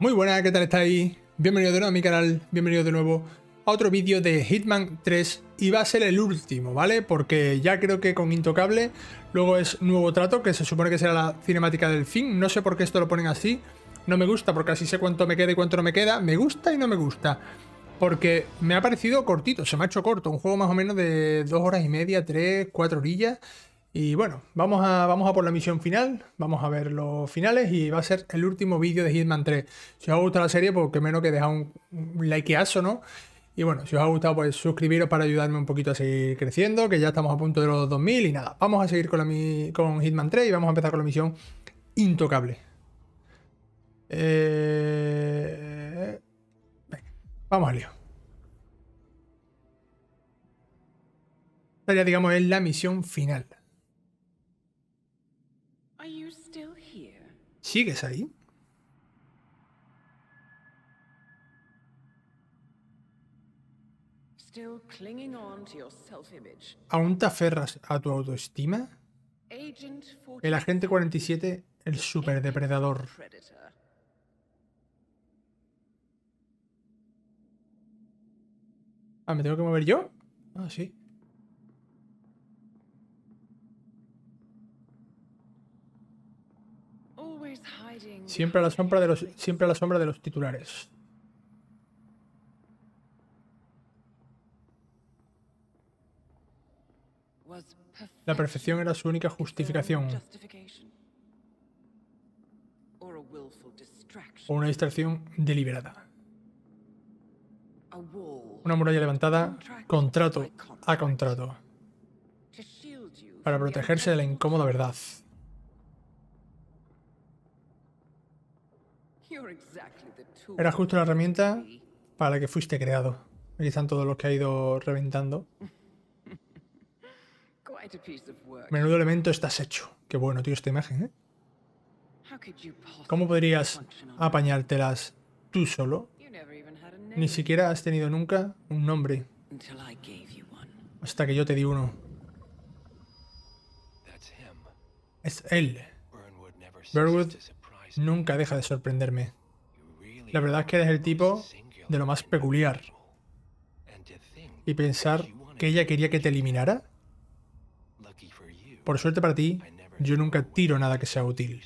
Muy buenas, ¿qué tal estáis? Bienvenidos de nuevo a mi canal, bienvenidos de nuevo a otro vídeo de Hitman 3 y va a ser el último, ¿vale? Porque ya creo que con Intocable, luego es Nuevo Trato, que se supone que será la cinemática del fin. No sé por qué esto lo ponen así, no me gusta porque así sé cuánto me queda y cuánto no me queda, me gusta y no me gusta. Porque me ha parecido cortito, se me ha hecho corto, un juego más o menos de 2 horas y media, 3, 4 orillas. Y bueno, vamos a por la misión final, vamos a ver los finales y va a ser el último vídeo de Hitman 3. Si os ha gustado la serie, pues que menos que dejar un likeazo, ¿no? Y bueno, si os ha gustado, pues suscribiros para ayudarme un poquito a seguir creciendo, que ya estamos a punto de los 2000 y nada. Vamos a seguir con Hitman 3 y vamos a empezar con la misión Intocable. Venga, vamos al lío. Esta ya, digamos, es la misión final. ¿Sigues ahí? ¿Aún te aferras a tu autoestima? El agente 47, el superdepredador. Ah, ¿me tengo que mover yo? Ah, sí. Siempre a la sombra de los titulares. La perfección era su única justificación. O una distracción deliberada. Una muralla levantada contrato a contrato. Para protegerse de la incómoda verdad. Era justo la herramienta para la que fuiste creado. Aquí están todos los que ha ido reventando. Menudo elemento estás hecho. Qué bueno, tío, esta imagen, ¿eh? ¿Cómo podrías apañártelas tú solo? Ni siquiera has tenido nunca un nombre. Hasta que yo te di uno. Es él. Burnwood nunca deja de sorprenderme. La verdad es que eres el tipo de lo más peculiar. Y pensar que ella quería que te eliminara. Por suerte para ti, yo nunca tiro nada que sea útil.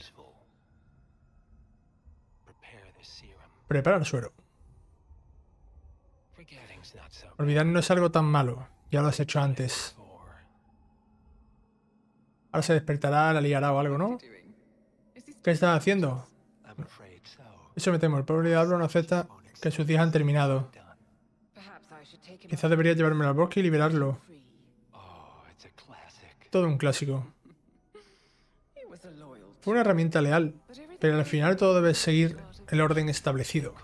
Prepara el suero. Olvidar no es algo tan malo. Ya lo has hecho antes. Ahora se despertará, la liará o algo, ¿no? ¿Qué estás haciendo? Eso me temo, el pobre diablo no acepta que sus días han terminado. Quizás debería llevármelo al bosque y liberarlo. Todo un clásico. Fue una herramienta leal, pero al final todo debe seguir el orden establecido.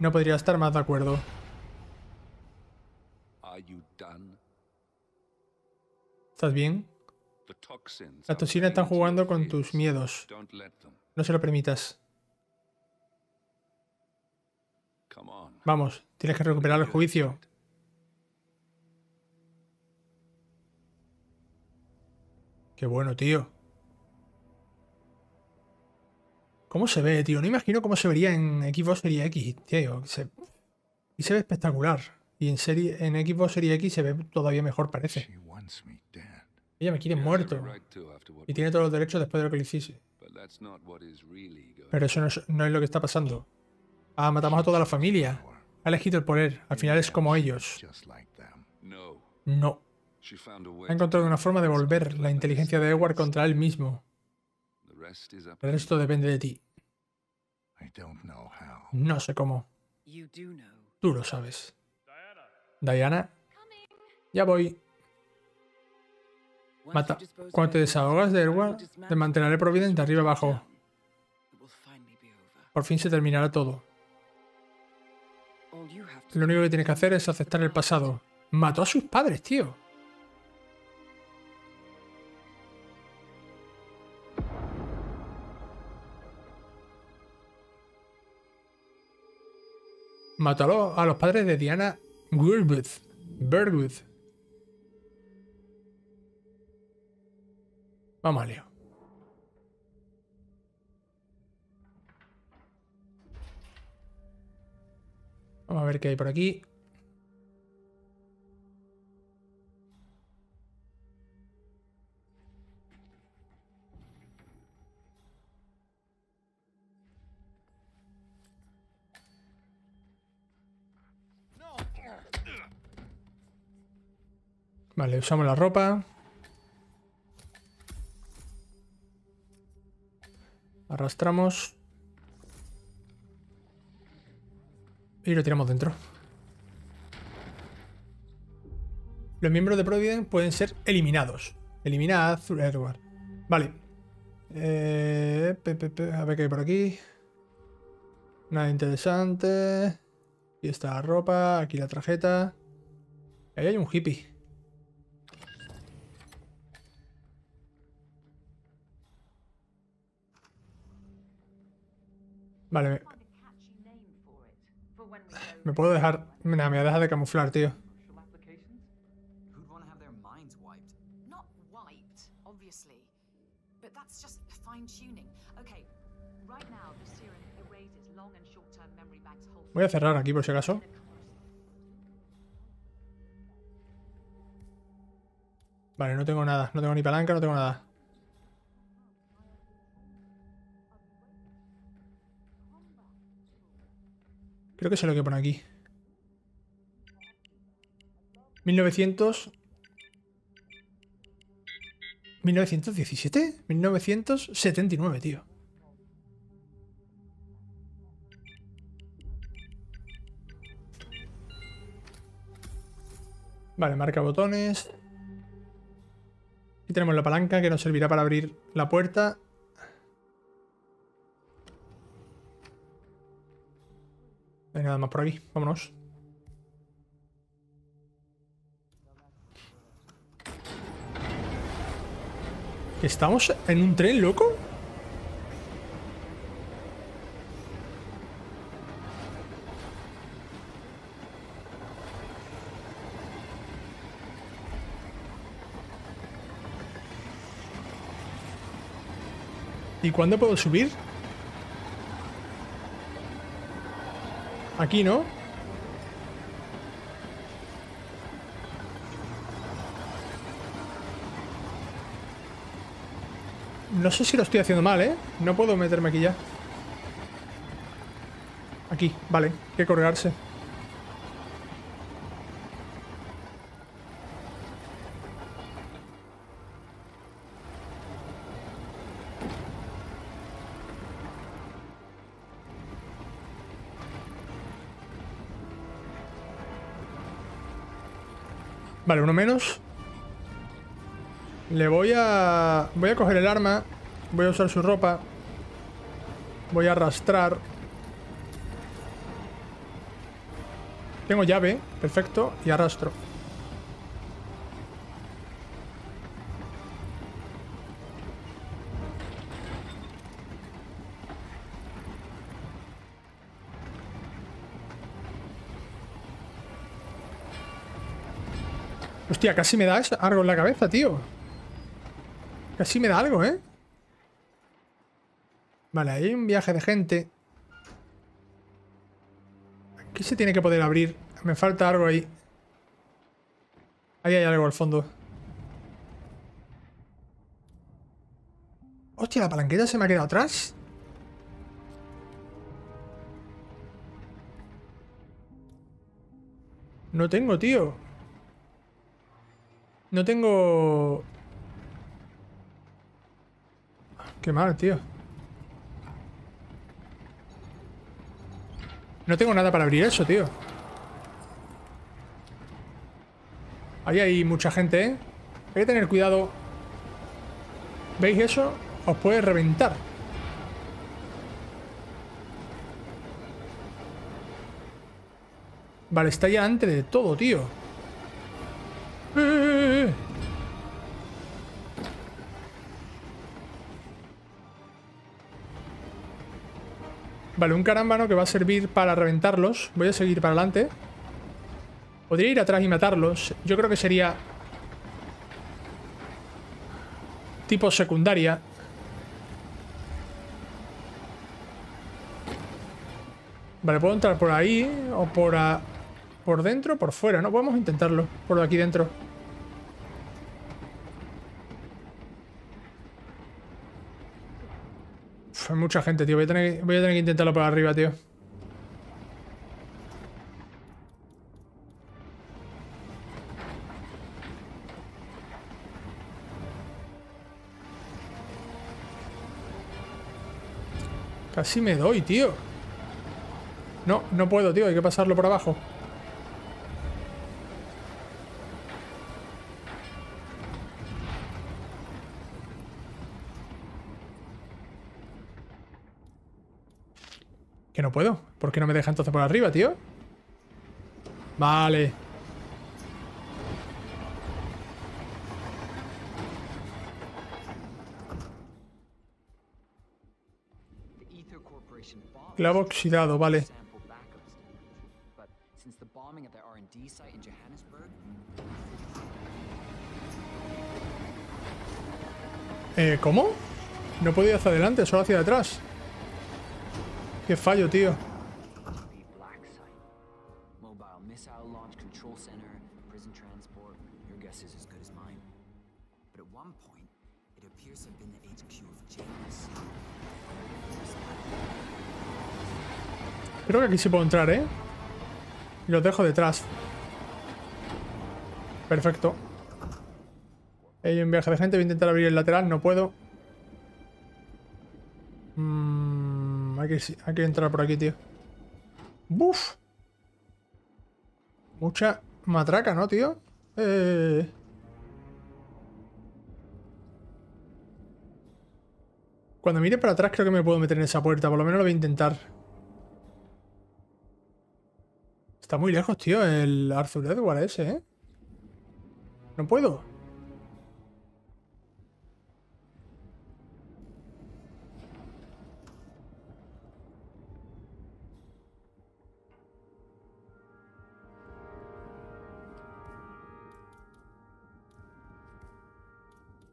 No podría estar más de acuerdo. ¿Estás bien? Las toxinas están jugando con tus miedos. No se lo permitas. Vamos, tienes que recuperar el juicio. Qué bueno, tío. ¿Cómo se ve, tío? No imagino cómo se vería en Xbox Series X, tío. Y se ve espectacular. Y en Xbox Series X se ve todavía mejor, parece. Ella me quiere muerto. Y tiene todos los derechos después de lo que le hiciste. Pero eso no es lo que está pasando. Ah, matamos a toda la familia. Ha elegido el poder. Al final es como ellos. No. Ha encontrado una forma de volver la inteligencia de Edward contra él mismo. El resto depende de ti. No sé cómo. Tú lo sabes. Diana. Ya voy. Mata. Cuando te desahogas de Edward, te manteneré Providence de arriba abajo. Por fin se terminará todo. Lo único que tienes que hacer es aceptar el pasado. Mató a sus padres, tío. Mató a los padres de Diana Burnwood. Vamos al lío. ver qué hay por aquí. Vale, usamos la ropa. Arrastramos. Y lo tiramos dentro. Los miembros de Providence pueden ser eliminados. Eliminad a Arthur Edward. Vale. A ver qué hay por aquí. Nada interesante. Aquí está la ropa. Aquí la tarjeta. Ahí hay un hippie. Vale. Me puedo dejar... Nah, me voy a dejar de camuflar, tío. Voy a cerrar aquí por si acaso. Vale, no tengo nada. No tengo ni palanca, no tengo nada. Creo que sé lo que pone aquí. 1900... 1917? 1979, tío. Vale, marca botones. Aquí tenemos la palanca que nos servirá para abrir la puerta. No hay nada más por aquí, vámonos. ¿Estamos en un tren, loco? ¿Y cuándo puedo subir? Aquí, ¿no? No sé si lo estoy haciendo mal, ¿eh? No puedo meterme aquí ya. Aquí, vale. Hay que colgarse. Vale, uno menos. Le voy a... Voy a coger el arma. Voy a usar su ropa. Voy a arrastrar. Tengo llave. Perfecto. Y arrastro. Hostia, casi me da algo en la cabeza, tío. Casi me da algo, ¿eh? Vale, hay un viaje de gente. Aquí se tiene que poder abrir. Me falta algo ahí. Ahí hay algo al fondo. Hostia, la palanqueta se me ha quedado atrás. No tengo, tío. No tengo... Qué mal, tío. No tengo nada para abrir eso, tío. Ahí hay mucha gente, ¿eh? Hay que tener cuidado. ¿Veis eso? Os puede reventar. Vale, está ya antes de todo, tío. Vale, un carámbano que va a servir para reventarlos. Voy a seguir para adelante. Podría ir atrás y matarlos. Yo creo que sería... tipo secundaria. Vale, puedo entrar por ahí o por dentro o por fuera, ¿no? Podemos intentarlo por aquí dentro. Uf, hay mucha gente, tío. Voy a tener que intentarlo por arriba, tío. Casi me doy, tío. No, no puedo, tío. Hay que pasarlo por abajo. Que no puedo. ¿Por qué no me deja entonces por arriba, tío? Vale. Clavo oxidado, vale. ¿Cómo? No he podido ir hacia adelante, solo hacia atrás. Qué fallo, tío. Creo que aquí sí puedo entrar, ¿eh? Y los dejo detrás. Perfecto. Hay un viaje de gente. Voy a intentar abrir el lateral. No puedo. Hay que entrar por aquí, tío. ¡Buf! Mucha matraca, ¿no, tío? Cuando mire para atrás creo que me puedo meter en esa puerta. Por lo menos lo voy a intentar. Está muy lejos, tío, el Arthur Edward ese, ¿eh? No puedo.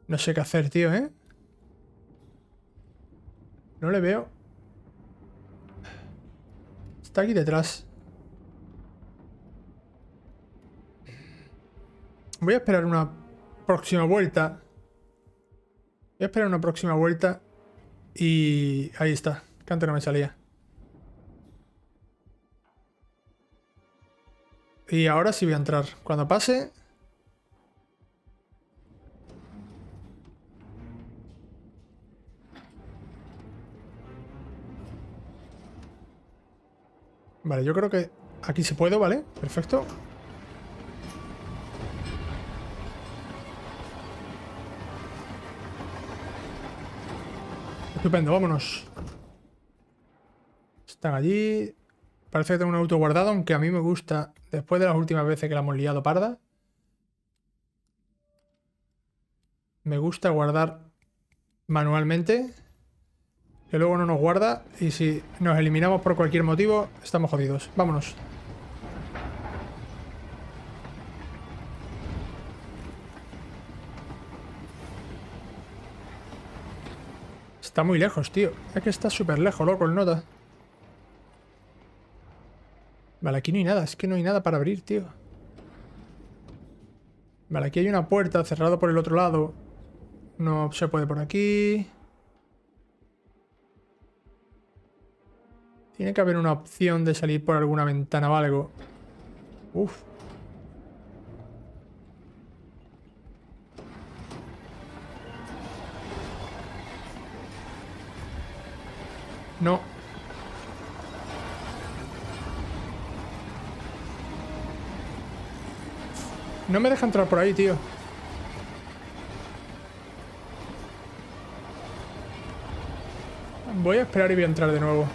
No sé qué hacer, tío, ¿eh? No le veo. Está aquí detrás. Voy a esperar una próxima vuelta. Voy a esperar una próxima vuelta. Y ahí está. Que antes no me salía. Y ahora sí voy a entrar. Cuando pase... Vale, yo creo que aquí sí puedo, ¿vale? Perfecto. Estupendo, vámonos. Están allí. Parece que tengo un auto guardado, aunque a mí me gusta. Después de las últimas veces que la hemos liado parda. Me gusta guardar manualmente. Que luego no nos guarda. Y si nos eliminamos por cualquier motivo, estamos jodidos. Vámonos. Está muy lejos, tío. Es que está súper lejos, loco, el nota. Vale, aquí no hay nada. Es que no hay nada para abrir, tío. Vale, aquí hay una puerta cerrada por el otro lado. No se puede por aquí. Tiene que haber una opción de salir por alguna ventana o algo. Uf. No. No me deja entrar por ahí, tío. Voy a esperar y voy a entrar de nuevo.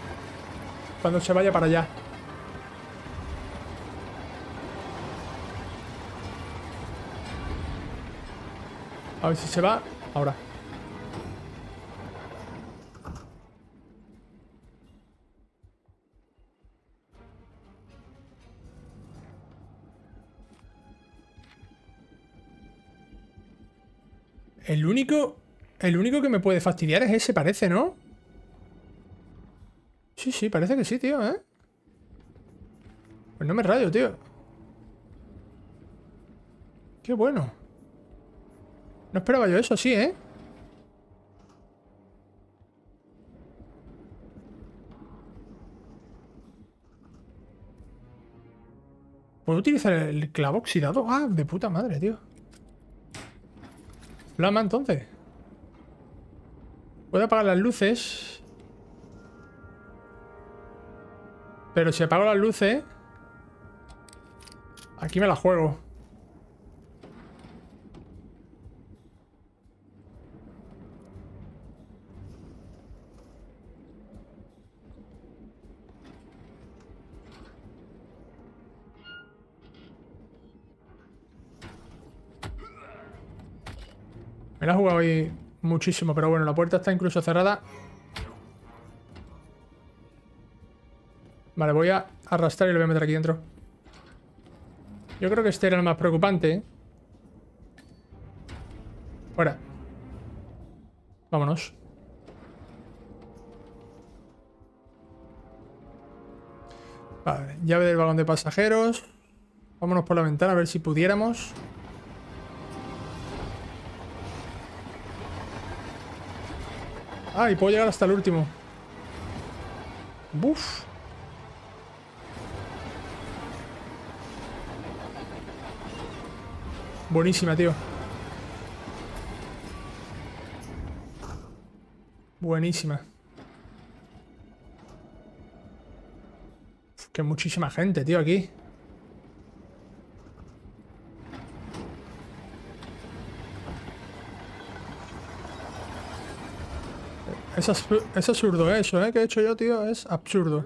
Cuando se vaya para allá. A ver si se va. Ahora. El único que me puede fastidiar es ese, parece, ¿no? Sí, parece que sí, tío, ¿eh? Pues no me rayo, tío. Qué bueno. No esperaba yo eso, sí, ¿eh? ¿Puedo utilizar el clavo oxidado? Ah, de puta madre, tío. Flama, entonces. Puedo apagar las luces. Pero si apago las luces... Aquí me la juego. Me la he jugado hoy muchísimo, pero bueno, la puerta está incluso cerrada. Vale, voy a arrastrar y lo voy a meter aquí dentro. Yo creo que este era el más preocupante. Fuera. Vámonos. Vale, llave del vagón de pasajeros. Vámonos por la ventana a ver si pudiéramos. Ah, y puedo llegar hasta el último. Buf. Buenísima, tío. Buenísima. Uf, que muchísima gente, tío, aquí. Es absurdo eso, ¿eh? Que he hecho yo, tío, es absurdo.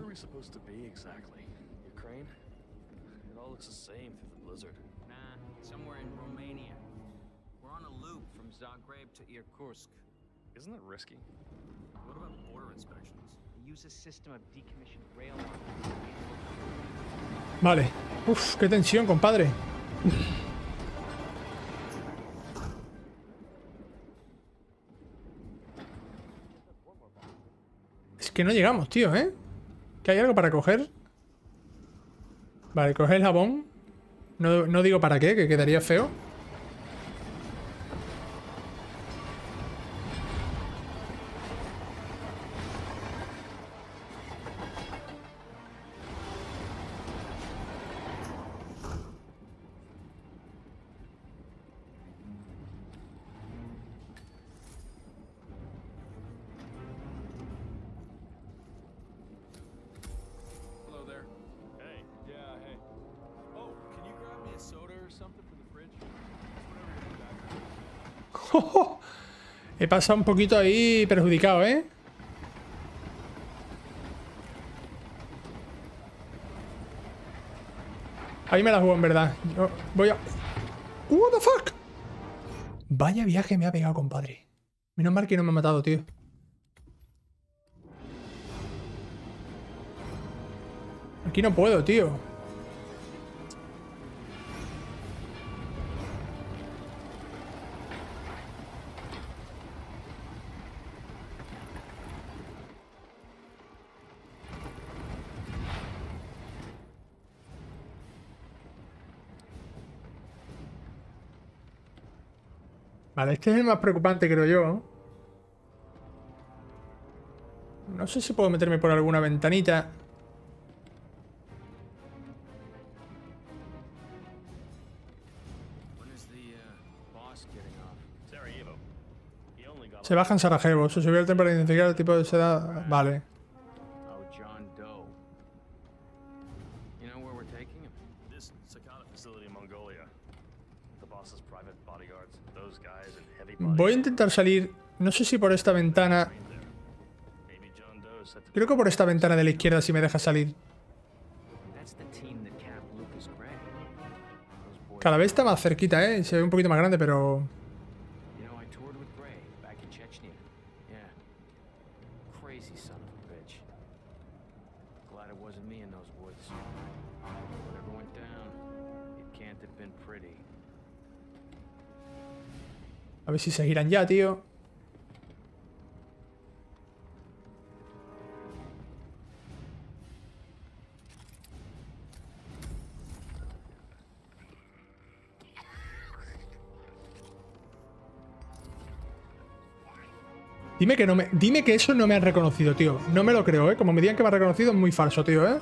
Vale. Uf, qué tensión, compadre. Que no llegamos, tío, ¿eh? ¿Que hay algo para coger? Vale, coger el jabón. No digo para qué, que quedaría feo. He pasado un poquito ahí perjudicado, ¿eh? Ahí me la juego, en verdad. Yo voy a... ¡What the fuck! Vaya viaje me ha pegado, compadre. Menos mal que no me ha matado, tío. Aquí no puedo, tío. Vale, este es el más preocupante, creo yo. No sé si puedo meterme por alguna ventanita. Se baja en Sarajevo. Se subió el tren para identificar el tipo de seda. Vale. Voy a intentar salir, no sé si por esta ventana. Creo que por esta ventana de la izquierda si me deja salir. Cada vez está más cerquita, ¿eh? Se ve un poquito más grande, pero... A ver si se giran ya, tío. Dime que no me... Dime que eso no me han reconocido, tío. No me lo creo, ¿eh? Como me digan que me han reconocido es muy falso, tío, ¿eh?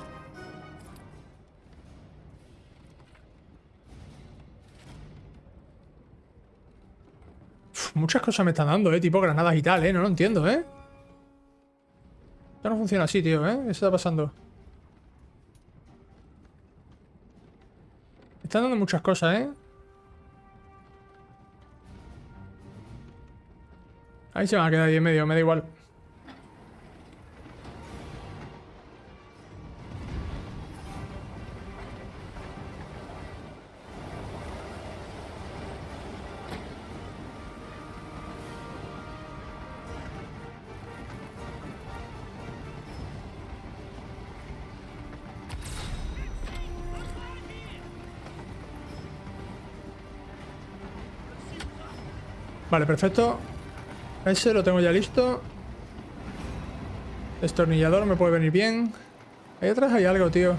Uf, muchas cosas me están dando, ¿eh? Tipo granadas y tal, ¿eh? No lo entiendo, ¿eh? Esto no funciona así, tío, ¿eh? ¿Qué está pasando? Me están dando muchas cosas, ¿eh? Ahí se van a quedar ahí en medio, me da igual. Vale, perfecto. Ese lo tengo ya listo. Destornillador me puede venir bien. Ahí atrás hay algo, tío.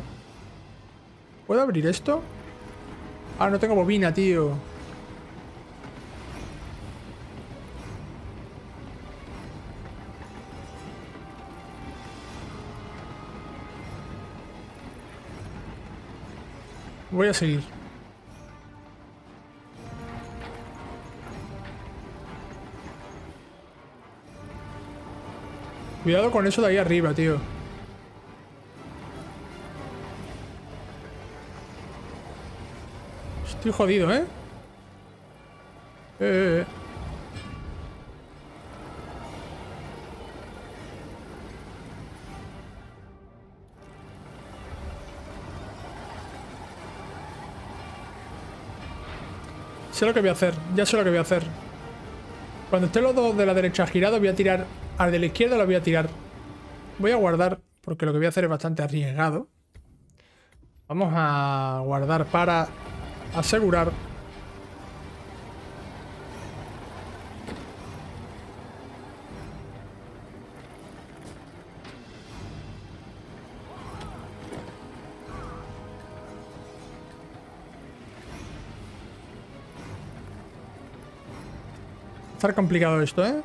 ¿Puedo abrir esto? Ah, no tengo bobina, tío. Voy a seguir. Cuidado con eso de ahí arriba, tío. Estoy jodido, ¿eh? Sé lo que voy a hacer. Ya sé lo que voy a hacer. Cuando estén los dos de la derecha girados voy a tirar... Al de la izquierda lo voy a tirar. Voy a guardar, porque lo que voy a hacer es bastante arriesgado. Vamos a guardar para asegurar. Va a estar complicado esto, ¿eh?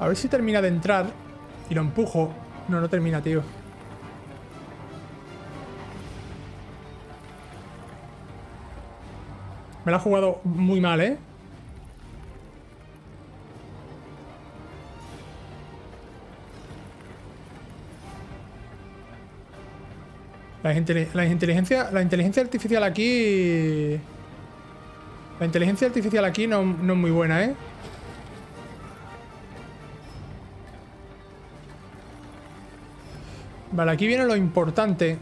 A ver si termina de entrar y lo empujo. No, no termina, tío. Me la ha jugado muy mal, ¿eh? La inteligencia artificial aquí... La inteligencia artificial aquí no es muy buena, ¿eh? Vale, aquí viene lo importante.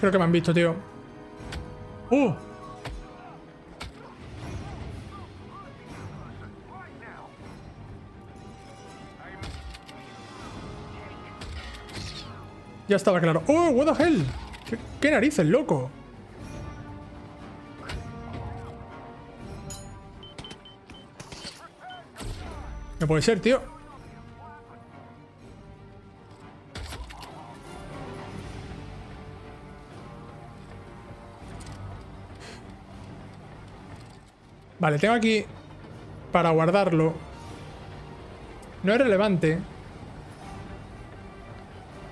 Creo que me han visto, tío. ¡Uh! Ya estaba claro. ¡Oh, what the hell! ¿Qué narices, loco? No puede ser, tío. Vale, tengo aquí para guardarlo. No es relevante.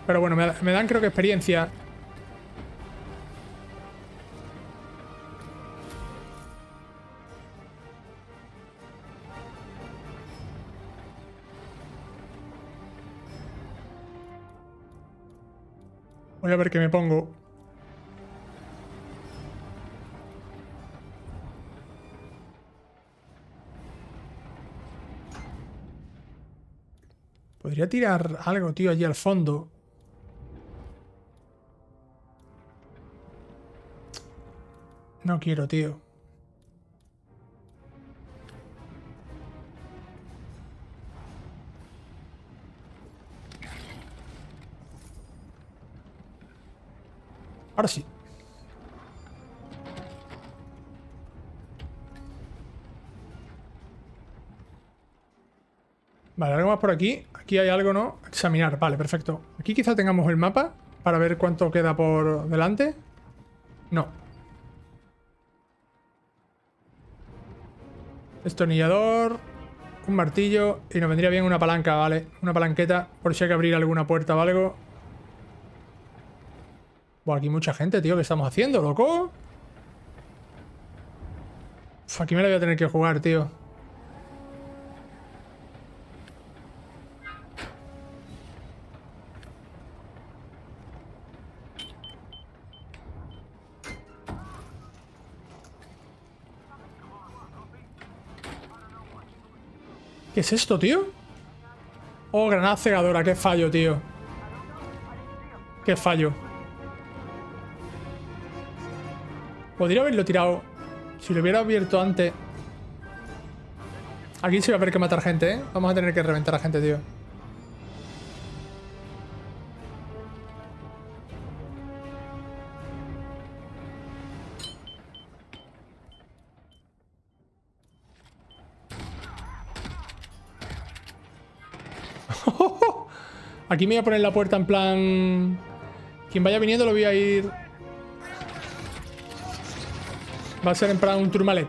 Pero bueno, me dan creo que experiencia. Voy a ver qué me pongo. Podría tirar algo, tío, allí al fondo. No quiero, tío. Ahora sí. Vale, algo más por aquí. Aquí hay algo, ¿no? Examinar. Vale, perfecto. Aquí quizá tengamos el mapa para ver cuánto queda por delante. No. Destornillador. Un martillo. Y nos vendría bien una palanca, ¿vale? Una palanqueta por si hay que abrir alguna puerta o algo. Buah, aquí mucha gente, tío. ¿Qué estamos haciendo, loco? Uf, aquí me la voy a tener que jugar, tío. ¿Qué es esto, tío? Oh, granada cegadora. Qué fallo, tío. Qué fallo. Podría haberlo tirado. Si lo hubiera abierto antes. Aquí se va a haber que matar gente, ¿eh? Vamos a tener que reventar a gente, tío. Aquí me voy a poner la puerta en plan... Quien vaya viniendo lo voy a ir... Va a ser en plan un turmalet.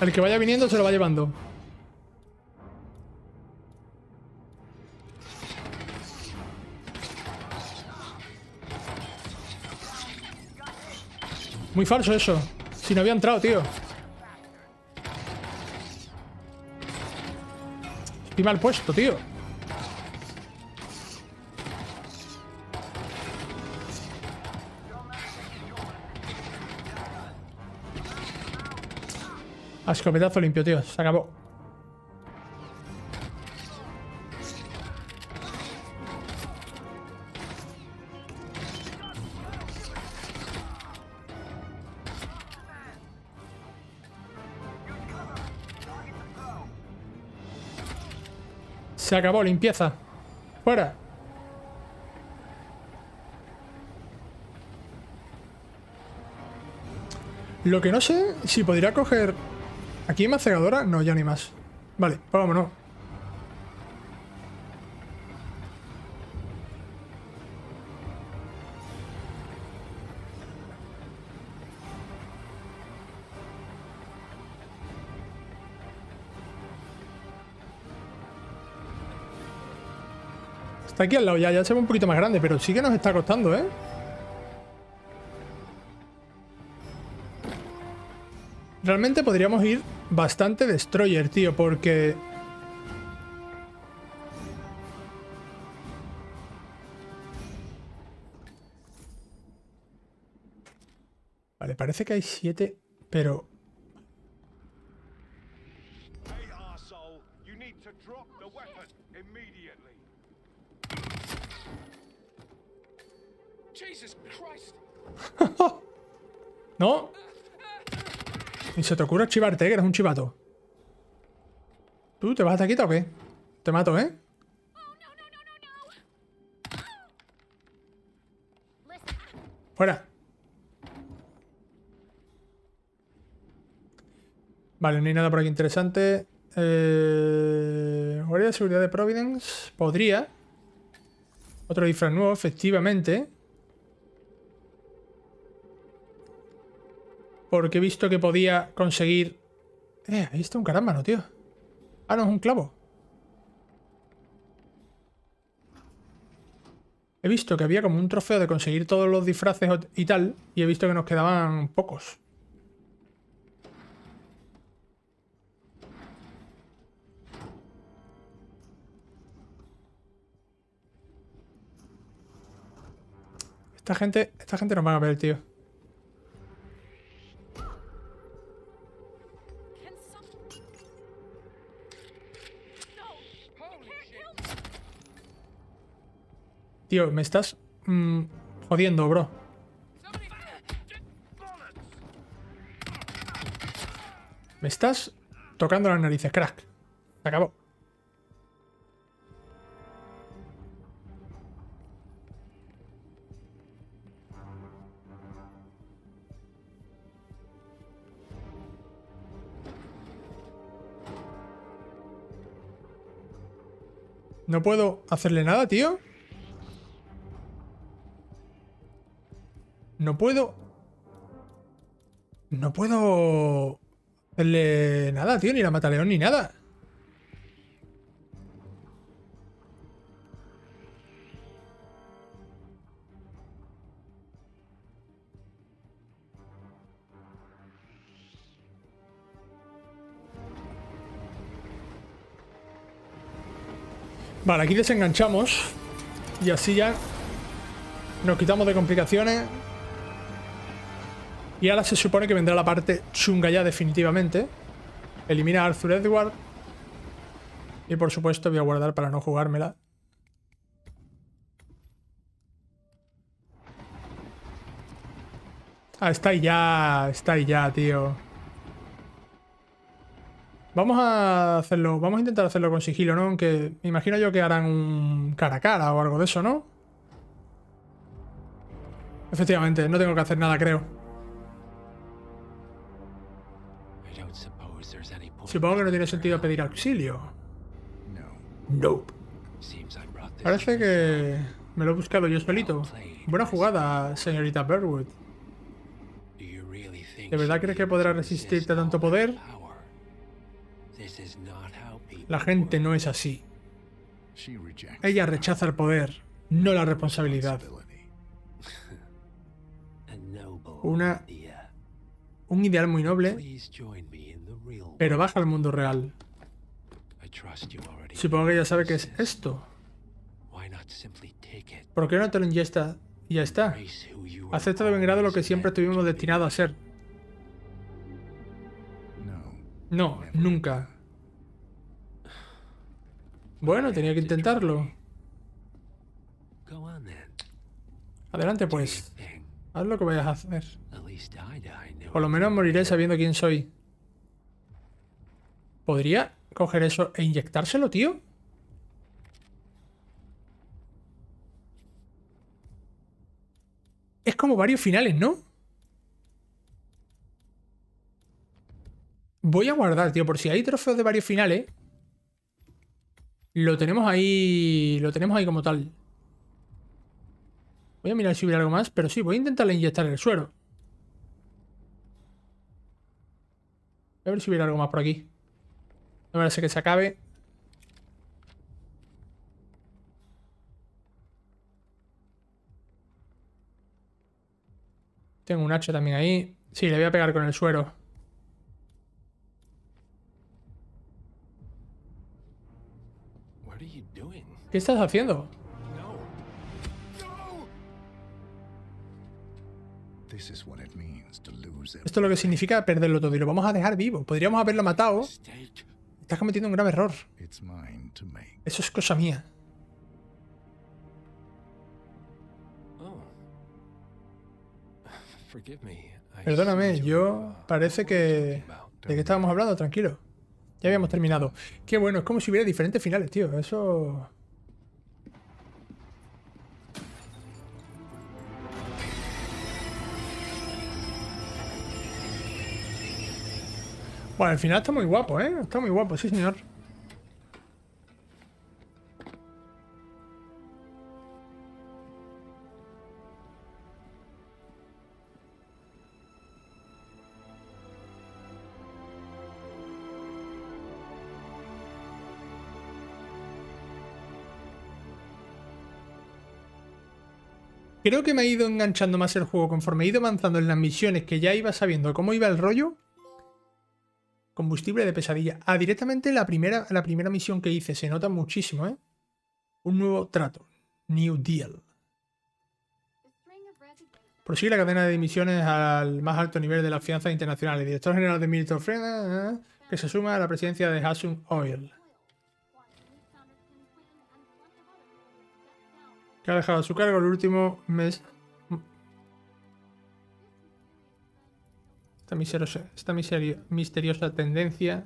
El que vaya viniendo se lo va llevando. Muy falso eso. Si no había entrado, tío. Estoy mal puesto, tío. Escopetazo limpio, tío. Se acabó. Se acabó. Limpieza. Fuera. Lo que no sé si podría coger... ¿Aquí hay más cegadora? No, ya ni más. Vale, pues vámonos. Está aquí al lado ya, ya se ve un poquito más grande, pero sí que nos está costando, ¿eh? Realmente podríamos ir bastante destroyer, tío, porque... Vale, parece que hay 7, pero... ¿No? Y se te ocurre chivarte, que eres un chivato. ¿Tú te vas hasta aquí o qué? Te mato, ¿eh? Fuera. Vale, no hay nada por aquí interesante. Guardia de seguridad de Providence. Podría. Otro disfraz nuevo, efectivamente. Porque he visto que podía conseguir... ahí está un carámbano, tío. Ah, no, es un clavo. He visto que había como un trofeo de conseguir todos los disfraces y tal. Y he visto que nos quedaban pocos. Esta gente nos van a ver, tío. Tío, me estás jodiendo, bro. Me estás tocando las narices, crack. Se acabó. No puedo hacerle nada, tío. No puedo hacerle nada, tío. Ni la mataleón ni nada. Vale, aquí desenganchamos y así ya nos quitamos de complicaciones. Y ahora se supone que vendrá la parte chunga ya definitivamente. Elimina a Arthur Edward. Y por supuesto voy a guardar para no jugármela. Ah, está ahí ya, tío. Vamos a hacerlo, vamos a intentar hacerlo con sigilo, ¿no? Aunque me imagino yo que harán un cara a cara o algo de eso, ¿no? Efectivamente, no tengo que hacer nada, creo. Supongo que no tiene sentido pedir auxilio. No. Parece que me lo he buscado yo solito. Buena jugada, señorita Burnwood. ¿De verdad crees que podrá resistirte a tanto poder? La gente no es así. Ella rechaza el poder, no la responsabilidad. Un ideal muy noble, pero baja al mundo real. Supongo que ella sabe qué es esto. ¿Por qué no te lo inyectas y ya está? Acepta de buen grado lo que siempre estuvimos destinados a ser. No, nunca. Bueno, tenía que intentarlo. Adelante, pues. Haz lo que vayas a hacer. Por lo menos moriré sabiendo quién soy. ¿Podría coger eso e inyectárselo, tío? Es como varios finales, ¿no? Voy a guardar, tío, por si hay trofeos de varios finales. Lo tenemos ahí como tal. Voy a mirar si hubiera algo más, pero sí, voy a intentarle inyectar el suero. A ver si hubiera algo más por aquí. No me parece que se acabe. Tengo un hacha también ahí. Sí, le voy a pegar con el suero. ¿Qué estás haciendo? Esto es lo que significa perderlo todo y lo vamos a dejar vivo. Podríamos haberlo matado. Estás cometiendo un grave error. Eso es cosa mía. Perdóname, yo... Parece que... ¿De qué estábamos hablando? Tranquilo. Ya habíamos terminado. Qué bueno, es como si hubiera diferentes finales, tío. Eso... Bueno, al final está muy guapo, ¿eh? Está muy guapo, sí, señor. Creo que me ha ido enganchando más el juego conforme he ido avanzando en las misiones, que ya iba sabiendo cómo iba el rollo. Combustible de pesadilla. Ah, directamente la primera misión que hice. Se nota muchísimo, ¿eh? Un nuevo trato. New Deal. Prosigue la cadena de misiones al más alto nivel de las fianzas internacionales. Director general de Milton, que se suma a la presidencia de Hassun Oil. Que ha dejado a su cargo el último mes. Esta misteriosa tendencia.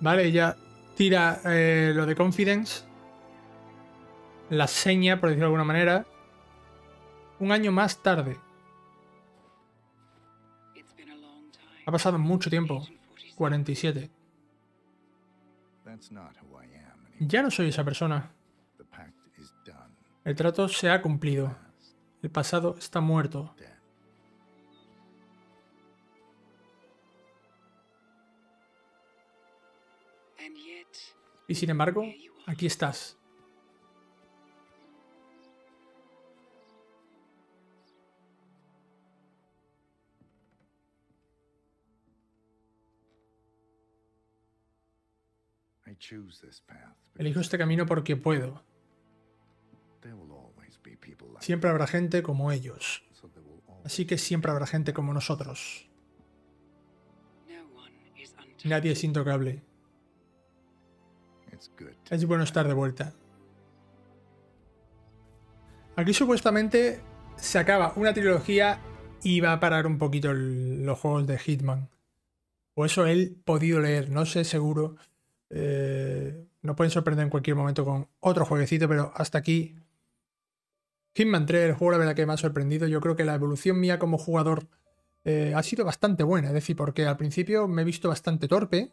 Vale, ella tira lo de Confidence. La seña, por decirlo de alguna manera. Un año más tarde. Ha pasado mucho tiempo. 47. Ya no soy esa persona. El trato se ha cumplido. El pasado está muerto. Y sin embargo, aquí estás. Elijo este camino porque puedo. Siempre habrá gente como ellos. Así que siempre habrá gente como nosotros. Nadie es intocable. Es bueno estar de vuelta. Aquí supuestamente se acaba una trilogía y va a parar un poquito los juegos de Hitman. O eso él ha podido leer, no sé seguro. Nos pueden sorprender en cualquier momento con otro jueguecito, pero hasta aquí Hitman 3, el juego la verdad que me ha sorprendido. Yo creo que la evolución mía como jugador ha sido bastante buena, es decir, porque al principio me he visto bastante torpe.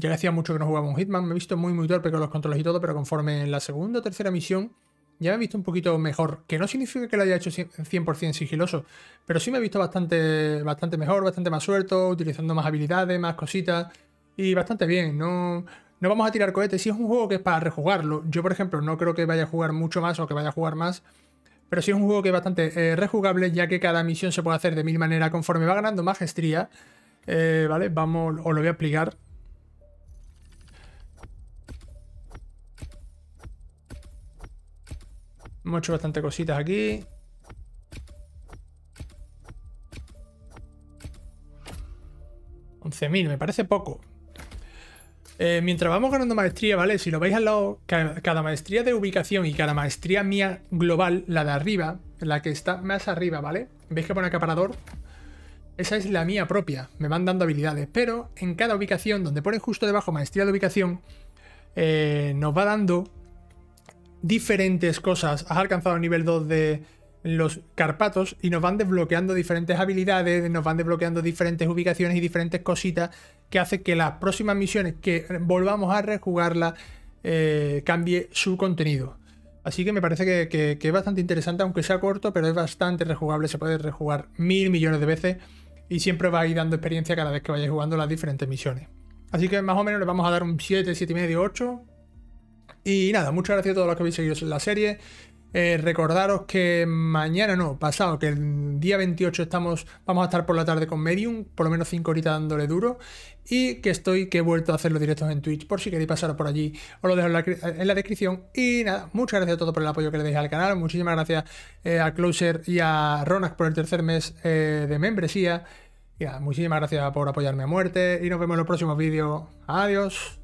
Ya hacía mucho que no jugaba un Hitman, me he visto muy torpe con los controles y todo, pero conforme en la segunda o tercera misión ya me he visto un poquito mejor, que no significa que lo haya hecho 100% sigiloso, pero sí me he visto bastante mejor, bastante más suelto, utilizando más habilidades, más cositas y bastante bien. No vamos a tirar cohetes, sí es un juego que es para rejugarlo. Yo, por ejemplo, no creo que vaya a jugar mucho más o que vaya a jugar más, pero sí es un juego que es bastante rejugable, ya que cada misión se puede hacer de mil maneras conforme va ganando maestría. Vale, vamos, os lo voy a explicar. Hemos hecho bastante cositas aquí. $11.000, me parece poco. Mientras vamos ganando maestría, ¿vale? Si lo veis al lado, cada maestría de ubicación y cada maestría mía global, la de arriba, la que está más arriba, ¿vale? ¿Veis que pone acaparador? Esa es la mía propia, me van dando habilidades, pero en cada ubicación, donde pone justo debajo maestría de ubicación, nos va dando diferentes cosas. Has alcanzado el nivel 2 de los Carpatos y nos van desbloqueando diferentes habilidades, nos van desbloqueando diferentes ubicaciones y diferentes cositas que hace que las próximas misiones que volvamos a rejugarla cambie su contenido. Así que me parece que es bastante interesante, aunque sea corto, pero es bastante rejugable, se puede rejugar 1.000 millones de veces y siempre va a ir dando experiencia cada vez que vayáis jugando las diferentes misiones. Así que más o menos le vamos a dar un 7, 7,5, 8. Y nada, muchas gracias a todos los que habéis seguido la serie. Recordaros que mañana, no, pasado, que el día 28 vamos a estar por la tarde con Medium, por lo menos 5 horitas dándole duro, y que he vuelto a hacer los directos en Twitch, por si queréis pasar por allí, os lo dejo en la descripción. Y nada, muchas gracias a todos por el apoyo que le deis al canal, muchísimas gracias a Closer y a Ronak por el tercer mes de membresía, y nada, muchísimas gracias por apoyarme a muerte, y nos vemos en los próximos vídeos, adiós.